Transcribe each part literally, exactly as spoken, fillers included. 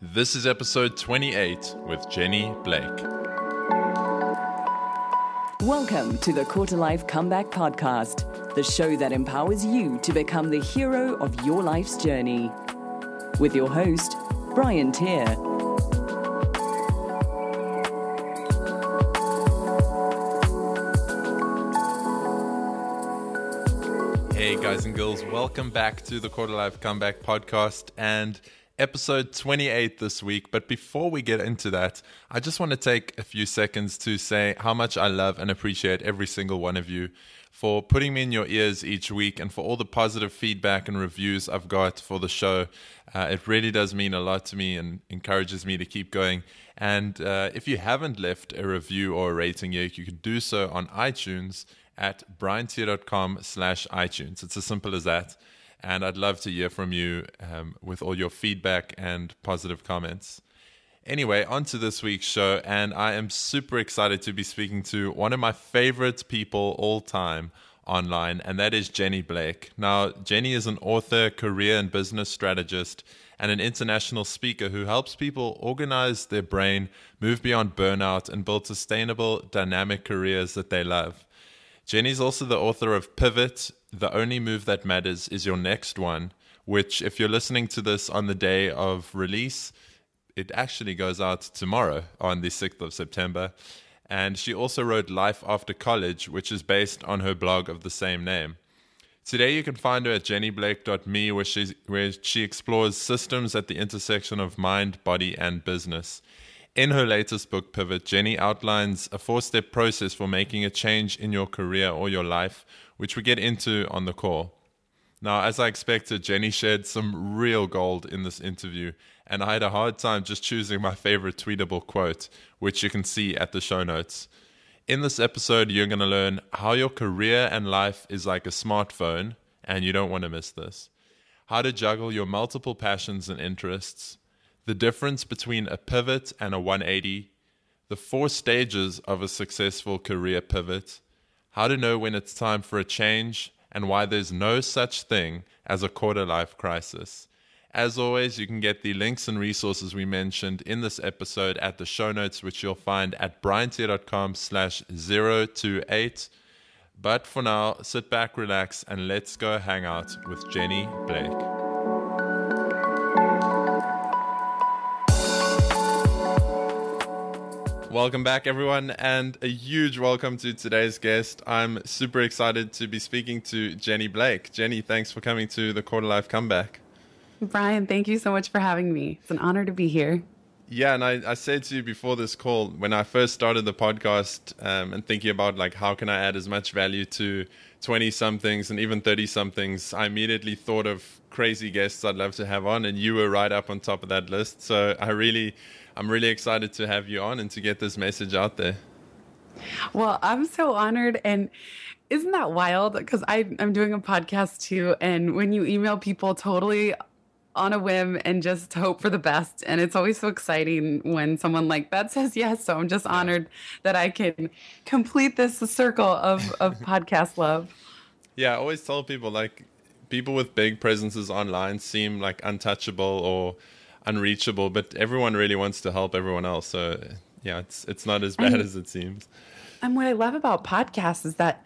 This is episode twenty-eight with Jenny Blake. Welcome to the Quarter Life Comeback Podcast, the show that empowers you to become the hero of your life's journey. With your host, Bryan Teare. Hey guys and girls, welcome back to the Quarter Life Comeback Podcast and episode twenty-eight this week. But before we get into that, I just want to take a few seconds to say how much I love and appreciate every single one of you for putting me in your ears each week and for all the positive feedback and reviews I've got for the show. Uh, it really does mean a lot to me and encourages me to keep going. And uh, if you haven't left a review or a rating yet, you can do so on iTunes at bryan teare dot com slash iTunes. It's as simple as that. And I'd love to hear from you um, with all your feedback and positive comments. Anyway, on to this week's show, and I am super excited to be speaking to one of my favorite people all time online, and that is Jenny Blake. Now, Jenny is an author, career and business strategist, and an international speaker who helps people organize their brain, move beyond burnout, and build sustainable, dynamic careers that they love. Jenny's also the author of Pivot, The Only Move That Matters Is Your Next One, which if you're listening to this on the day of release, it actually goes out tomorrow on the sixth of September. And she also wrote Life After College, which is based on her blog of the same name. Today you can find her at jenny blake dot me, where, she's, where she explores systems at the intersection of mind, body, and business. In her latest book, Pivot, Jenny outlines a four-step process for making a change in your career or your life, which we get into on the call. Now, as I expected, Jenny shared some real gold in this interview, and I had a hard time just choosing my favorite tweetable quote, which you can see at the show notes. In this episode, you're going to learn how your career and life is like a smartphone, and you don't want to miss this. How to juggle your multiple passions and interests. The difference between a pivot and a one eighty, the four stages of a successful career pivot, how to know when it's time for a change, and why there's no such thing as a quarter life crisis. As always, you can get the links and resources we mentioned in this episode at the show notes, which you'll find at bryan teare dot com slash zero two eight. But for now, sit back, relax, and let's go hang out with Jenny Blake. Welcome back, everyone, and a huge welcome to today's guest. I'm super excited to be speaking to Jenny Blake. Jenny, thanks for coming to the Quarter Life Comeback. Bryan, thank you so much for having me. It's an honor to be here. Yeah, and I, I said to you before this call, when I first started the podcast um, and thinking about like how can I add as much value to twenty-somethings and even thirty-somethings, I immediately thought of crazy guests I'd love to have on, and you were right up on top of that list. So I really... I'm really excited to have you on and to get this message out there. Well, I'm so honored. And isn't that wild? Because I'm doing a podcast too. And when you email people totally on a whim and just hope for the best. And it's always so exciting when someone like that says yes. So I'm just honored that I can complete this circle of, of podcast love. Yeah, I always tell people, like, people with big presences online seem like untouchable or unreachable, but everyone really wants to help everyone else. So yeah, it's it's not as bad and, as it seems. And what I love about podcasts is that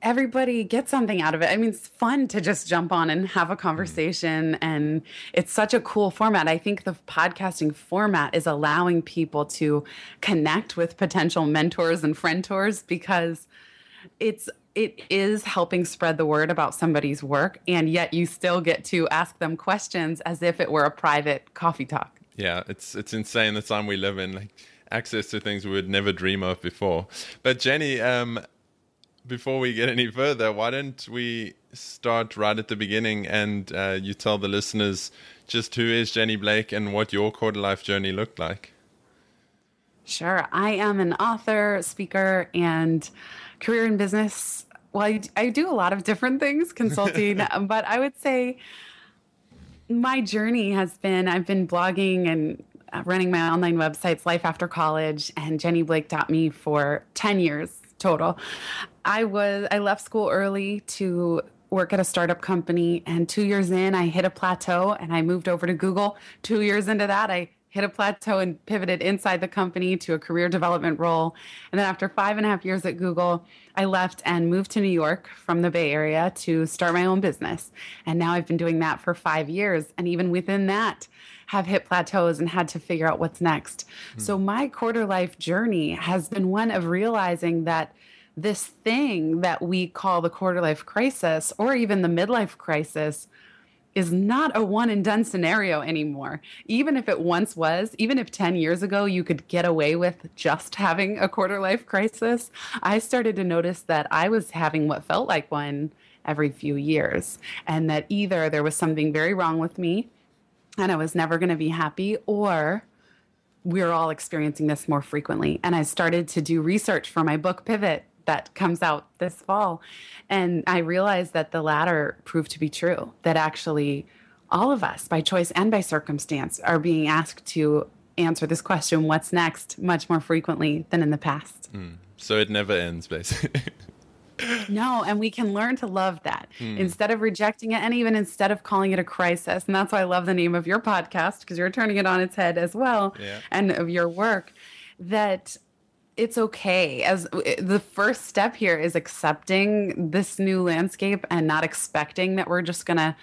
everybody gets something out of it. I mean, it's fun to just jump on and have a conversation, mm-hmm. and it's such a cool format. I think the podcasting format is allowing people to connect with potential mentors and friendtors because it's It is helping spread the word about somebody's work, and yet you still get to ask them questions as if it were a private coffee talk. Yeah, it's it's insane the time we live in, like access to things we would never dream of before. But Jenny, um, before we get any further, why don't we start right at the beginning and uh, you tell the listeners just who is Jenny Blake and what your quarter life journey looked like? Sure. I am an author, speaker, and career and business. Well, I, I do a lot of different things, consulting, but I would say my journey has been, I've been blogging and running my online websites, Life After College and jenny blake dot me for ten years total. I was, I left school early to work at a startup company, and two years in, I hit a plateau and I moved over to Google. Two years into that, I hit a plateau and pivoted inside the company to a career development role. And then after five and a half years at Google, I left and moved to New York from the Bay Area to start my own business. And now I've been doing that for five years. And even within that, have hit plateaus and had to figure out what's next. Mm. So my quarter life journey has been one of realizing that this thing that we call the quarter life crisis, or even the midlife crisis, is not a one and done scenario anymore. Even if it once was, even if ten years ago you could get away with just having a quarter life crisis, I started to notice that I was having what felt like one every few years, and that either there was something very wrong with me and I was never going to be happy, or we're all experiencing this more frequently. And I started to do research for my book, Pivot, that comes out this fall. And I realized that the latter proved to be true, that actually all of us, by choice and by circumstance, are being asked to answer this question, what's next, much more frequently than in the past. Mm. So it never ends, basically. No, and we can learn to love that mm. instead of rejecting it, and even instead of calling it a crisis. And that's why I love the name of your podcast, because you're turning it on its head as well, yeah. and of your work, that it's okay. As the first step here is accepting this new landscape and not expecting that we're just going to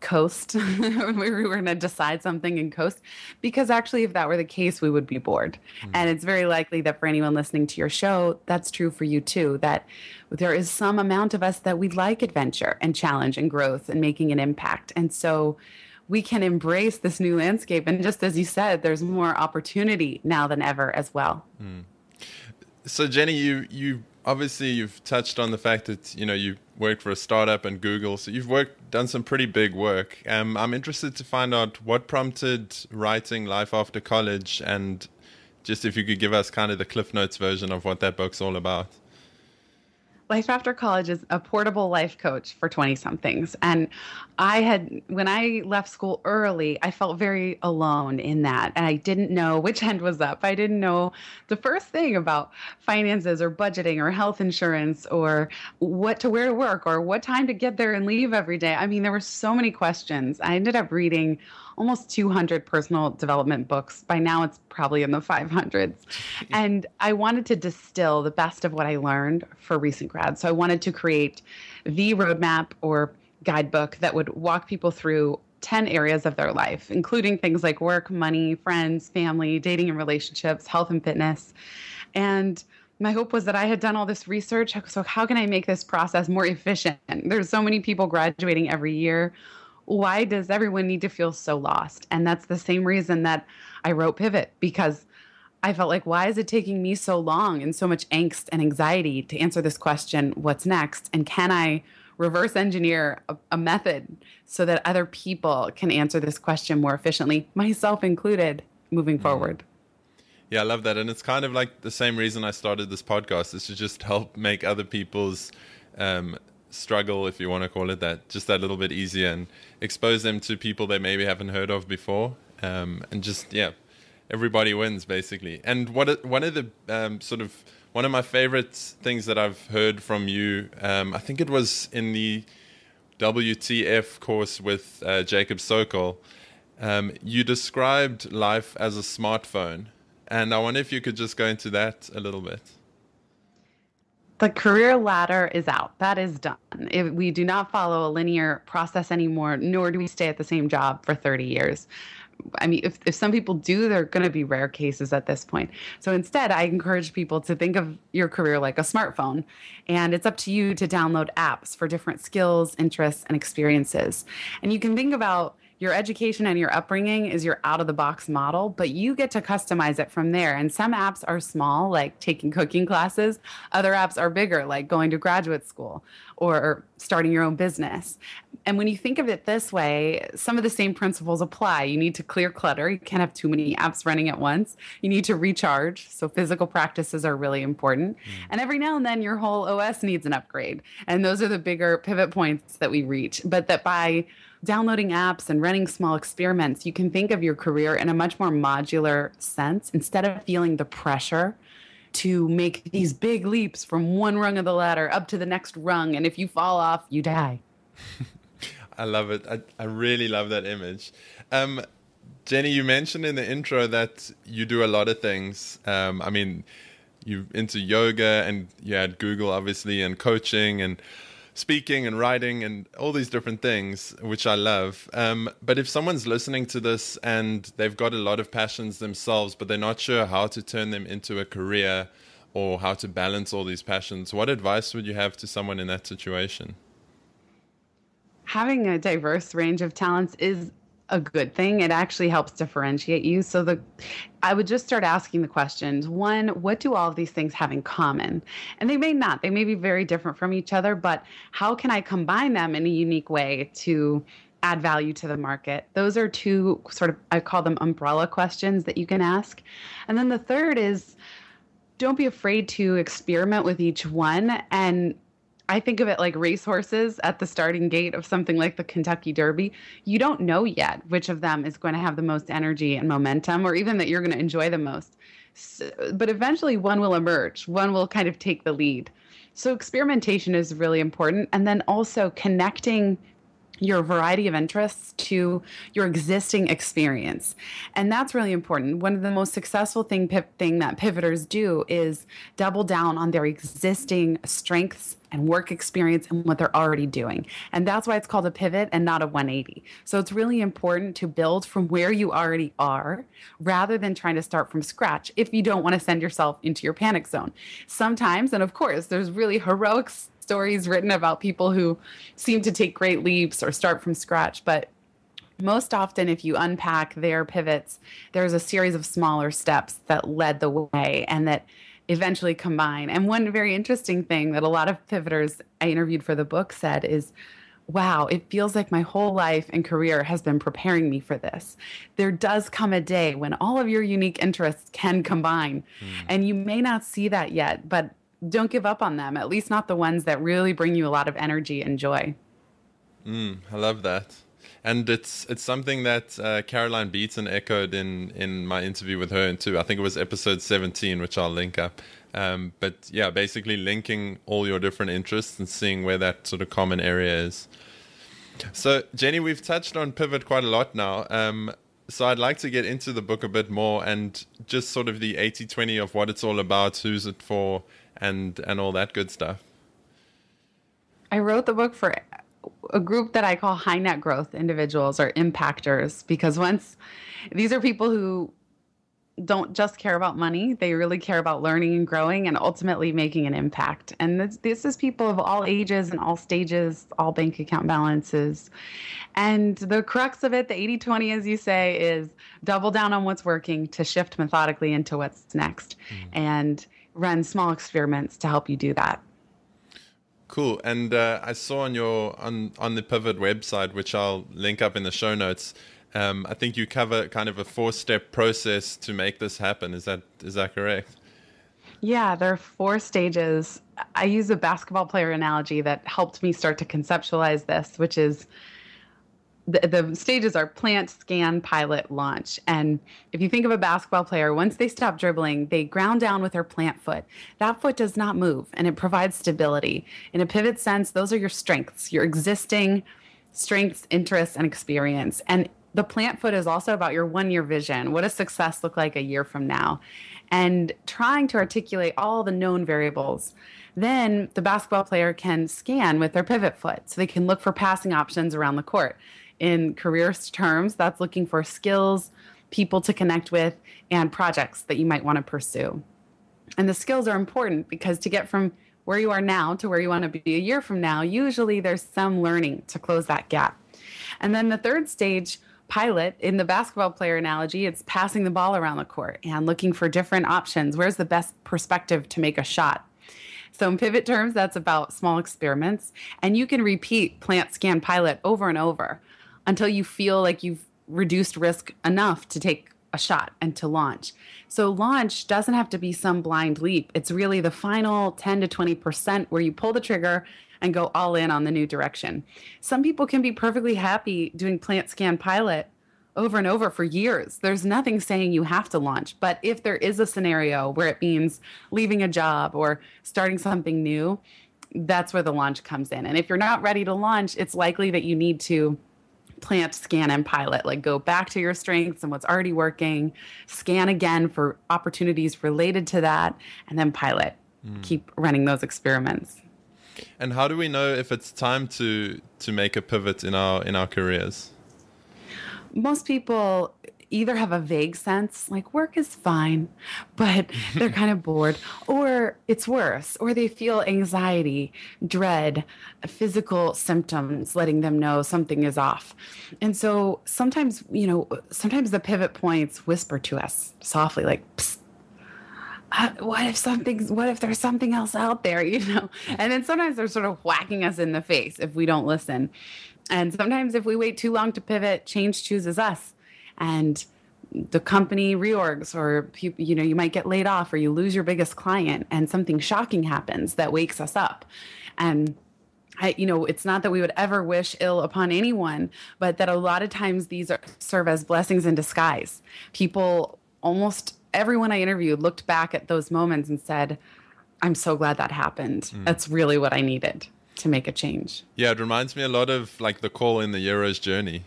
coast. we were going to decide something and coast, because actually if that were the case, we would be bored. Mm. And it's very likely that for anyone listening to your show, that's true for you too, that there is some amount of us that we like adventure and challenge and growth and making an impact. And so we can embrace this new landscape. And just as you said, there's more opportunity now than ever as well. Mm. So Jenny, you, you obviously you've touched on the fact that, you know, you worked for a startup and Google, so you've worked, done some pretty big work. Um, I'm interested to find out what prompted writing Life After College, and just if you could give us kind of the Cliff Notes version of what that book's all about. Life After College is a portable life coach for twenty somethings. And I had, when I left school early, I felt very alone in that. And I didn't know which end was up. I didn't know the first thing about finances or budgeting or health insurance or what to wear to work or what time to get there and leave every day. I mean, there were so many questions. I ended up reading almost two hundred personal development books. By now it's probably in the five hundreds. And I wanted to distill the best of what I learned for recent grads. So I wanted to create the roadmap or guidebook that would walk people through ten areas of their life, including things like work, money, friends, family, dating and relationships, health and fitness. And my hope was that I had done all this research. So how can I make this process more efficient? There's so many people graduating every year. Why does everyone need to feel so lost? And that's the same reason that I wrote Pivot, because I felt like, why is it taking me so long and so much angst and anxiety to answer this question, what's next? And can I reverse engineer a, a method so that other people can answer this question more efficiently, myself included, moving mm. forward? Yeah, I love that. And it's kind of like the same reason I started this podcast, is to just help make other people's um struggle, if you want to call it that, just that little bit easier, and expose them to people they maybe haven't heard of before, um and just yeah everybody wins basically. And what one of the um sort of one of my favorite things that I've heard from you, um I think it was in the W T F course with uh, Jacob Sokol, um you described life as a smartphone, and I wonder if you could just go into that a little bit. The career ladder is out. That is done. If we do not follow a linear process anymore, nor do we stay at the same job for thirty years. I mean, if, if some people do, they're going to be rare cases at this point. So instead, I encourage people to think of your career like a smartphone. And it's up to you to download apps for different skills, interests, and experiences. And you can think about your education and your upbringing is your out-of-the-box model, but you get to customize it from there. And some apps are small, like taking cooking classes. Other apps are bigger, like going to graduate school or starting your own business. And when you think of it this way, some of the same principles apply. You need to clear clutter. You can't have too many apps running at once. You need to recharge. So physical practices are really important. Mm. And every now and then your whole O S needs an upgrade. And those are the bigger pivot points that we reach. But that by downloading apps and running small experiments, you can think of your career in a much more modular sense, instead of feeling the pressure to make these big leaps from one rung of the ladder up to the next rung. And if you fall off, you die. I love it. I, I really love that image. Um, Jenny, you mentioned in the intro that you do a lot of things. Um, I mean, you're into yoga and you had Google, obviously, and coaching and speaking and writing and all these different things, which I love. Um, but if someone's listening to this and they've got a lot of passions themselves, but they're not sure how to turn them into a career or how to balance all these passions, what advice would you have to someone in that situation? Having a diverse range of talents is a good thing. It actually helps differentiate you. So the, I would just start asking the questions. One, what do all of these things have in common? And they may not. They may be very different from each other, but how can I combine them in a unique way to add value to the market? Those are two sort of, I call them umbrella questions that you can ask. And then the third is, don't be afraid to experiment with each one. And I think of it like racehorses at the starting gate of something like the Kentucky Derby. You don't know yet which of them is going to have the most energy and momentum, or even that you're going to enjoy the most. So, but eventually one will emerge. One will kind of take the lead. So experimentation is really important. And then also connecting your variety of interests to your existing experience. And that's really important. One of the most successful thing, pip, thing that pivoters do is double down on their existing strengths and work experience and what they're already doing. And that's why it's called a pivot and not a one eighty. So it's really important to build from where you already are rather than trying to start from scratch if you don't want to send yourself into your panic zone. Sometimes, and of course, there's really heroic stories written about people who seem to take great leaps or start from scratch. But most often, if you unpack their pivots, there's a series of smaller steps that led the way and that eventually combine. And one very interesting thing that a lot of pivoters I interviewed for the book said is, wow, it feels like my whole life and career has been preparing me for this. There does come a day when all of your unique interests can combine. Mm. And you may not see that yet, but don't give up on them, at least not the ones that really bring you a lot of energy and joy. Mm, I love that. And it's it's something that uh, Caroline Beaton echoed in, in my interview with her too. I think it was episode seventeen, which I'll link up. Um, but yeah, basically linking all your different interests and seeing where that sort of common area is. So Jenny, we've touched on pivot quite a lot now. Um, so I'd like to get into the book a bit more and just sort of the eighty twenty of what it's all about, who's it for, and and all that good stuff. I wrote the book for a group that I call high net growth individuals or impactors, because once these are people who don't just care about money, they really care about learning and growing and ultimately making an impact. And this, this is people of all ages and all stages, all bank account balances. And the crux of it, the eighty twenty, as you say, is double down on what's working to shift methodically into what's next mm. and run small experiments to help you do that. Cool. And uh, I saw on your on, on the Pivot website, which I'll link up in the show notes, um, I think you cover kind of a four-step process to make this happen. Is that is that correct? Yeah, there are four stages. I use a basketball player analogy that helped me start to conceptualize this, which is the, the stages are plant, scan, pilot, launch. And if you think of a basketball player, once they stop dribbling, they ground down with their plant foot. That foot does not move, and it provides stability. In a pivot sense, those are your strengths, your existing strengths, interests, and experience. And the plant foot is also about your one-year vision. What does success look like a year from now? And trying to articulate all the known variables. Then the basketball player can scan with their pivot foot, so they can look for passing options around the court. In career terms, that's looking for skills, people to connect with, and projects that you might want to pursue. And the skills are important because to get from where you are now to where you want to be a year from now, usually there's some learning to close that gap. And then the third stage, pilot, in the basketball player analogy, it's passing the ball around the court and looking for different options. Where's the best perspective to make a shot? So in pivot terms, that's about small experiments. And you can repeat plant, scan, pilot over and over until you feel like you've reduced risk enough to take a shot and to launch. So launch doesn't have to be some blind leap. It's really the final ten to twenty percent where you pull the trigger and go all in on the new direction. Some people can be perfectly happy doing plant, scan, pilot over and over for years. There's nothing saying you have to launch. But if there is a scenario where it means leaving a job or starting something new, that's where the launch comes in. And if you're not ready to launch, it's likely that you need to plant, scan, and pilot. Like, go back to your strengths and what's already working, scan again for opportunities related to that, and then pilot. Mm. Keep running those experiments. And how do we know if it's time to to make a pivot in our in our careers? Most people either have a vague sense, like work is fine, but they're kind of bored, or it's worse, or they feel anxiety, dread, physical symptoms letting them know something is off. And so sometimes, you know, sometimes the pivot points whisper to us softly, like, psst, Uh, what if something's, what if there's something else out there, you know? And then sometimes they're sort of whacking us in the face if we don't listen. And sometimes if we wait too long to pivot, change chooses us and the company reorgs, or, you know, you might get laid off or you lose your biggest client and something shocking happens that wakes us up. And I, you know, it's not that we would ever wish ill upon anyone, but that a lot of times these are, serve as blessings in disguise. People almost Everyone I interviewed looked back at those moments and said, I'm so glad that happened. Mm. That's really what I needed to make a change. Yeah, it reminds me a lot of like the call in the hero's journey.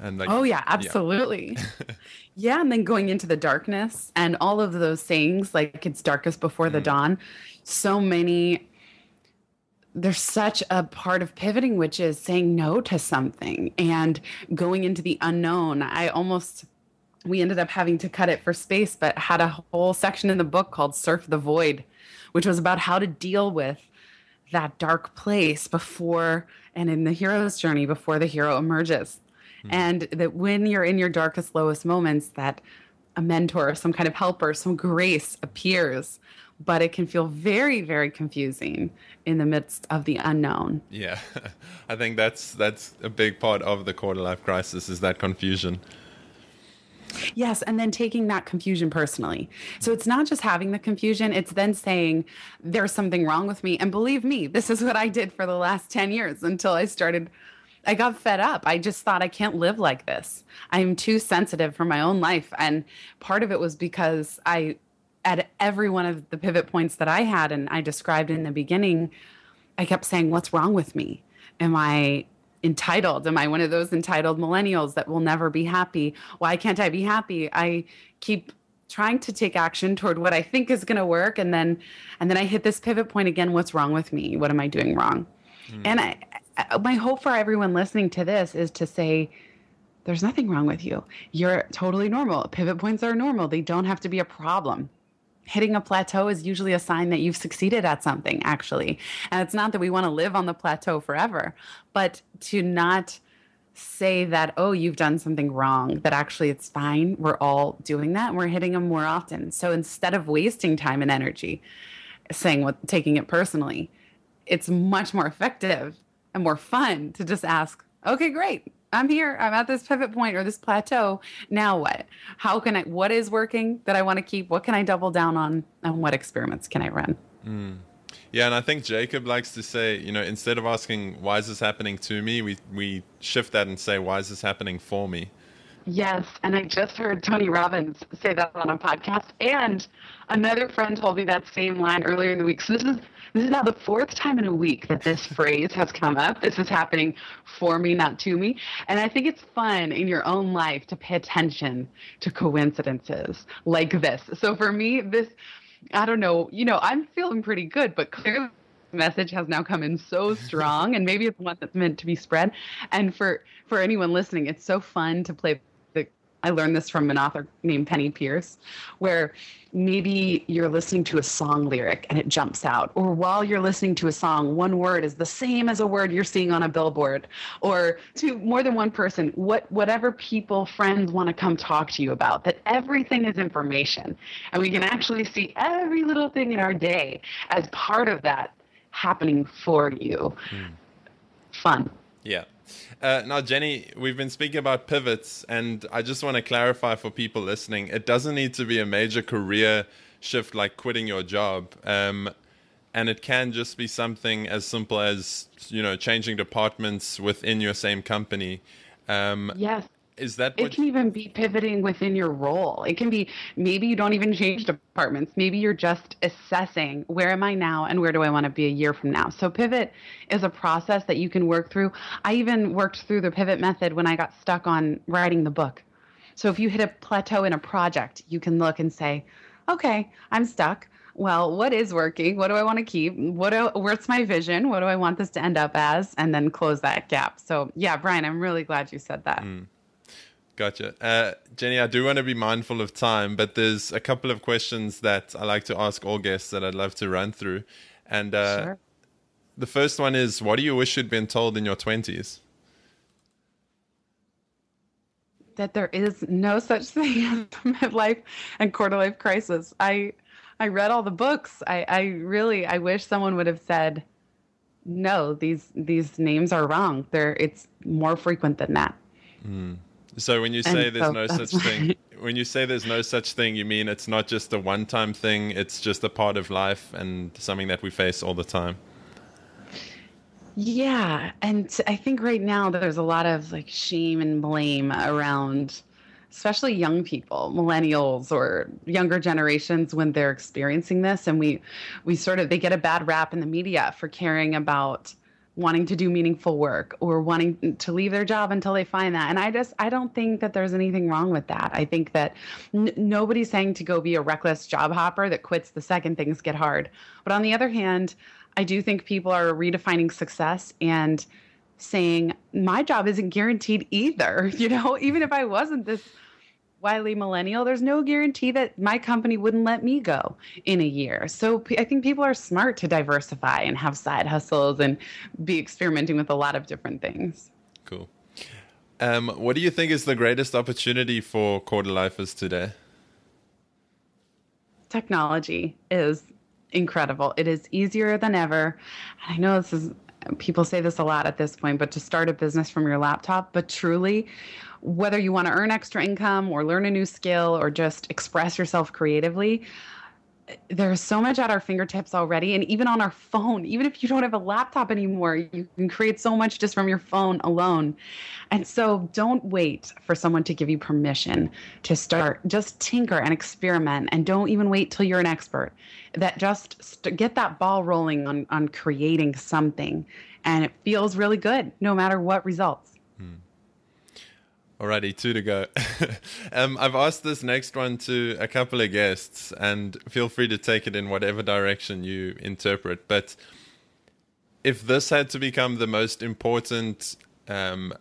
And like, oh, yeah, absolutely. Yeah. Yeah, and then going into the darkness and all of those things, like it's darkest before mm. the dawn. So many, there's such a part of pivoting, which is saying no to something and going into the unknown. I almost... We ended up having to cut it for space, but had a whole section in the book called Surf the Void, which was about how to deal with that dark place before and in the hero's journey before the hero emerges. Mm-hmm. And that when you're in your darkest, lowest moments, that a mentor, some kind of helper, some grace appears, but it can feel very, very confusing in the midst of the unknown. Yeah, I think that's, that's a big part of the quarter life crisis is that confusion. Yes, and then taking that confusion personally. So it's not just having the confusion, it's then saying, there's something wrong with me. And believe me, this is what I did for the last ten years until I started, I got fed up. I just thought, I can't live like this. I'm too sensitive for my own life. And part of it was because I, at every one of the pivot points that I had and I described in the beginning, I kept saying, what's wrong with me? Am I... entitled? Am I one of those entitled millennials that will never be happy? Why can't I be happy? I keep trying to take action toward what I think is going to work. And then, and then I hit this pivot point again. What's wrong with me? What am I doing wrong? Mm. And I, I, my hope for everyone listening to this is to say, there's nothing wrong with you. You're totally normal. Pivot points are normal. They don't have to be a problem. Hitting a plateau is usually a sign that you've succeeded at something, actually. And it's not that we want to live on the plateau forever, but to not say that, oh, you've done something wrong, that actually it's fine. We're all doing that. And we're hitting them more often. So instead of wasting time and energy saying what, taking it personally, it's much more effective and more fun to just ask, okay, great. I'm here. I'm at this pivot point or this plateau. Now what? How can I, what is working that I want to keep? What can I double down on? And what experiments can I run? Mm. Yeah. And I think Jacob likes to say, you know, instead of asking, why is this happening to me? We, we shift that and say, why is this happening for me? Yes. And I just heard Tony Robbins say that on a podcast. And another friend told me that same line earlier in the week. So this is, This is now the fourth time in a week that this phrase has come up. This is happening for me, not to me. And I think it's fun in your own life to pay attention to coincidences like this. So for me, this, I don't know, you know, I'm feeling pretty good, but clearly the message has now come in so strong, and maybe it's one that's meant to be spread. And for, for anyone listening, it's so fun to play. I learned this from an author named Penny Pierce, where maybe you're listening to a song lyric and it jumps out, or while you're listening to a song, one word is the same as a word you're seeing on a billboard, or to more than one person, what, whatever people, friends want to come talk to you about, that everything is information. And we can actually see every little thing in our day as part of that happening for you. Mm. Fun. Yeah. Uh, now, Jenny, we've been speaking about pivots, and I just want to clarify for people listening, it doesn't need to be a major career shift like quitting your job. Um, and it can just be something as simple as, you know, changing departments within your same company. Um, yes. Is that what it can you- even be pivoting within your role. It can be, maybe you don't even change departments. Maybe you're just assessing, where am I now and where do I want to be a year from now? So pivot is a process that you can work through. I even worked through the pivot method when I got stuck on writing the book. So if you hit a plateau in a project, you can look and say, okay, I'm stuck. Well, what is working? What do I want to keep? What do, where's my vision? What do I want this to end up as? And then close that gap. So yeah, Bryan, I'm really glad you said that. Mm. Gotcha. Uh, Jenny, I do want to be mindful of time, but there's a couple of questions that I like to ask all guests that I'd love to run through. And uh, sure. The first one is, what do you wish you'd been told in your twenties? That there is no such thing as midlife and quarter life crisis. I I read all the books. I, I really, I wish someone would have said, no, these these names are wrong. They're, it's more frequent than that. Mm. So when you say and there's so no such right. thing, when you say there's no such thing, you mean it's not just a one-time thing, it's just a part of life and something that we face all the time. Yeah. And I think right now there's a lot of like shame and blame around, especially young people, millennials or younger generations, when they're experiencing this. And we, we sort of, they get a bad rap in the media for caring about wanting to do meaningful work or wanting to leave their job until they find that. And I just, I don't think that there's anything wrong with that. I think that n- nobody's saying to go be a reckless job hopper that quits the second things get hard. But on the other hand, I do think people are redefining success and saying, my job isn't guaranteed either. You know, even if I wasn't this wily millennial, there's no guarantee that my company wouldn't let me go in a year. So I think people are smart to diversify and have side hustles and be experimenting with a lot of different things. Cool. Um, what do you think is the greatest opportunity for quarter lifers today? Technology is incredible. It is easier than ever. And I know this is, people say this a lot at this point, but to start a business from your laptop, but truly, whether you want to earn extra income or learn a new skill or just express yourself creatively, there's so much at our fingertips already. And even on our phone, even if you don't have a laptop anymore, you can create so much just from your phone alone. And so don't wait for someone to give you permission to start. Just tinker and experiment, and don't even wait till you're an expert. That just st- get that ball rolling on, on creating something. And it feels really good no matter what results. Hmm. Alrighty, two to go. um, I've asked this next one to a couple of guests, and feel free to take it in whatever direction you interpret. But if this had to become the most important um,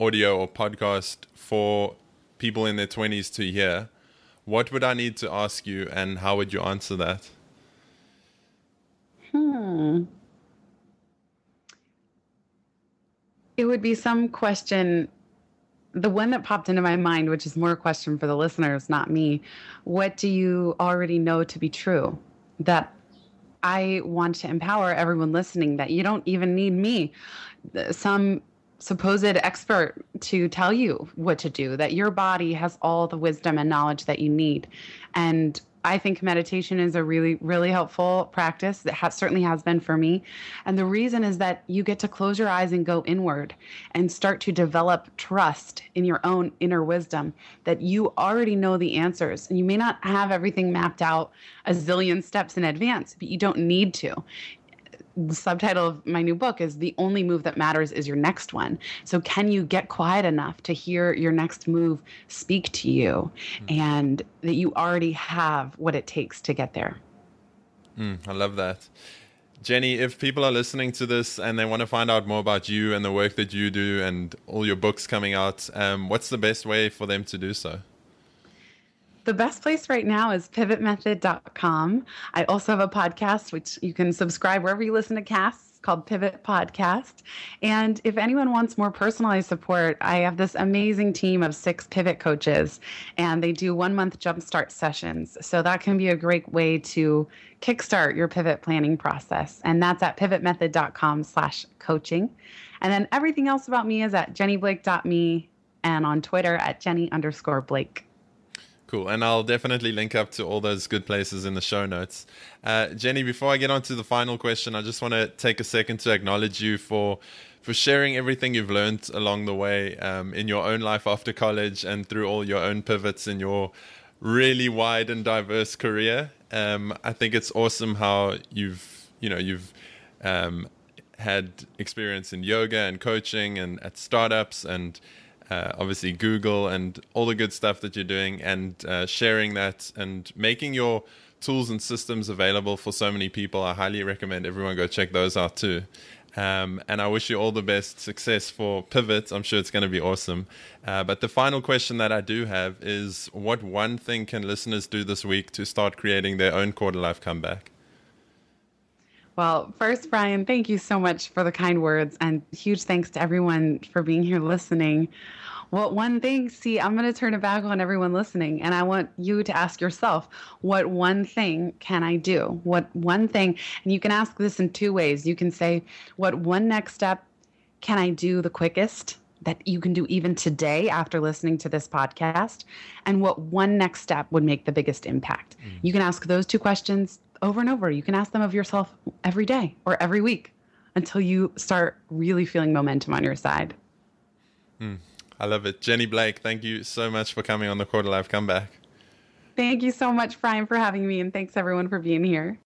audio or podcast for people in their twenties to hear, what would I need to ask you, and how would you answer that? Hmm. It would be some question. The one that popped into my mind, which is more a question for the listeners, not me, what do you already know to be true? That I want to empower everyone listening, that you don't even need me, some supposed expert, to tell you what to do, that your body has all the wisdom and knowledge that you need. And I think meditation is a really, really helpful practice that has, certainly has been for me. And the reason is that you get to close your eyes and go inward and start to develop trust in your own inner wisdom, that you already know the answers. And you may not have everything mapped out a zillion steps in advance, but you don't need to. The subtitle of my new book is The Only Move That Matters Is Your Next One. So can you get quiet enough to hear your next move speak to you, mm. and that you already have what it takes to get there? Mm, I love that. Jenny, if people are listening to this and they want to find out more about you and the work that you do and all your books coming out, um, what's the best way for them to do so? The best place right now is pivot method dot com. I also have a podcast, which you can subscribe wherever you listen to casts, called Pivot Podcast. And if anyone wants more personalized support, I have this amazing team of six pivot coaches, and they do one-month jumpstart sessions. So that can be a great way to kickstart your pivot planning process. And that's at pivot method dot com slash coaching. And then everything else about me is at Jenny Blake dot me, and on Twitter at Jenny underscore Blake. Cool. And I'll definitely link up to all those good places in the show notes. Uh, Jenny, before I get on to the final question, I just want to take a second to acknowledge you for for sharing everything you've learned along the way um, in your own life after college and through all your own pivots in your really wide and diverse career. Um, I think it's awesome how you've, you know, you've um, had experience in yoga and coaching and at startups and uh, obviously Google and all the good stuff that you're doing, and uh, sharing that and making your tools and systems available for so many people. I highly recommend everyone go check those out too. Um, and I wish you all the best success for Pivot. I'm sure it's going to be awesome. Uh, but the final question that I do have is, what one thing can listeners do this week to start creating their own quarter life comeback? Well, first, Bryan, thank you so much for the kind words, and huge thanks to everyone for being here listening. Well, one thing, see, I'm going to turn it back on everyone listening, and I want you to ask yourself, what one thing can I do? What one thing? And you can ask this in two ways. You can say, what one next step can I do the quickest that you can do even today after listening to this podcast? And what one next step would make the biggest impact? Mm. You can ask those two questions over and over. You can ask them of yourself every day or every week until you start really feeling momentum on your side. Mm. I love it. Jenny Blake, thank you so much for coming on the Quarter Life Comeback. Thank you so much, Bryan, for having me, and thanks everyone for being here.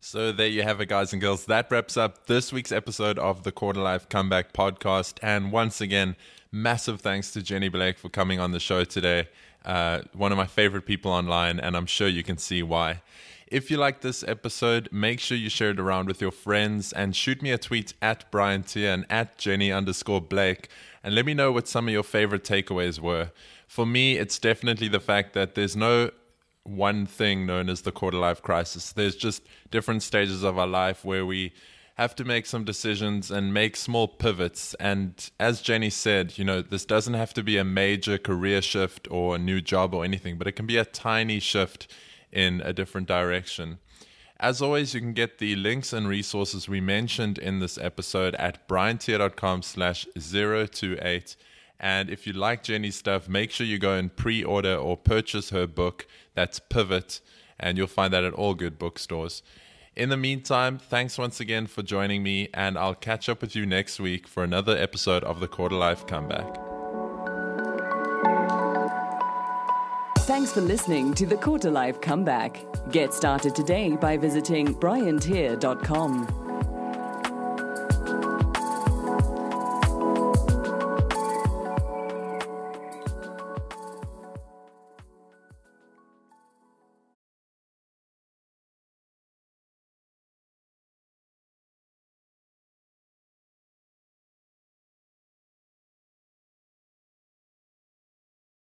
So there you have it, guys and girls. That wraps up this week's episode of the Quarter Life Comeback podcast. And once again, massive thanks to Jenny Blake for coming on the show today. Uh, one of my favorite people online, and I'm sure you can see why. If you like this episode, make sure you share it around with your friends and shoot me a tweet at Bryan Teare and at Jenny underscore Blake, and let me know what some of your favorite takeaways were. For me, it's definitely the fact that there's no one thing known as the quarter life crisis. There's just different stages of our life where we have to make some decisions and make small pivots. And as Jenny said, you know, this doesn't have to be a major career shift or a new job or anything, but it can be a tiny shift in a different direction. As always, you can get the links and resources we mentioned in this episode at bryan teare dot com slash zero two eight. And if you like Jenny's stuff, make sure you go and pre-order or purchase her book. That's Pivot, and you'll find that at all good bookstores. In the meantime, thanks once again for joining me, and I'll catch up with you next week for another episode of the Quarter Life Comeback. Thanks for listening to the Quarter Life Comeback. Get started today by visiting bryan teare dot com.